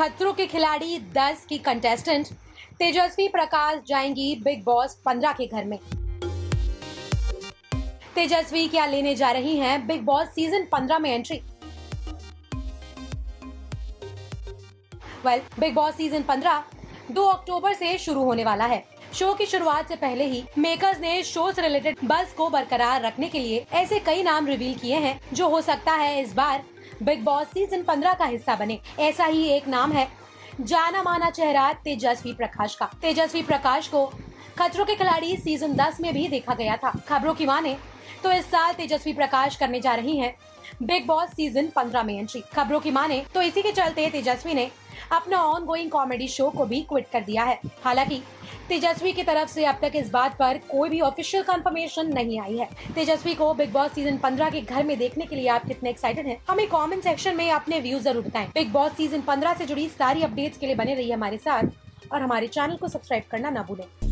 खतरों के खिलाड़ी 10 की कंटेस्टेंट तेजस्वी प्रकाश जाएंगी बिग बॉस 15 के घर में। तेजस्वी क्या लेने जा रही हैं बिग बॉस सीजन 15 में एंट्री। बिग बॉस सीजन 15 2 अक्टूबर से शुरू होने वाला है। शो की शुरुआत से पहले ही मेकर्स ने शो से रिलेटेड बस को बरकरार रखने के लिए ऐसे कई नाम रिवील किए हैं जो हो सकता है इस बार बिग बॉस सीजन 15 का हिस्सा बने। ऐसा ही एक नाम है जाना माना चेहरा तेजस्वी प्रकाश का। तेजस्वी प्रकाश को खतरों के खिलाड़ी सीजन 10 में भी देखा गया था। खबरों की माने तो इस साल तेजस्वी प्रकाश करने जा रही हैं बिग बॉस सीजन 15 में एंट्री। खबरों की माने तो इसी के चलते तेजस्वी ने अपना ऑन गोइंग कॉमेडी शो को भी क्विट कर दिया है। हालांकि तेजस्वी की तरफ से अब तक इस बात पर कोई भी ऑफिशियल कंफर्मेशन नहीं आई है। तेजस्वी को बिग बॉस सीजन 15 के घर में देखने के लिए आप कितने एक्साइटेड हैं? हमें कमेंट सेक्शन में अपने व्यूज जरूर बताएं। बिग बॉस सीजन 15 से जुड़ी सारी अपडेट्स के लिए बने रहिए हमारे साथ और हमारे चैनल को सब्सक्राइब करना ना भूलें।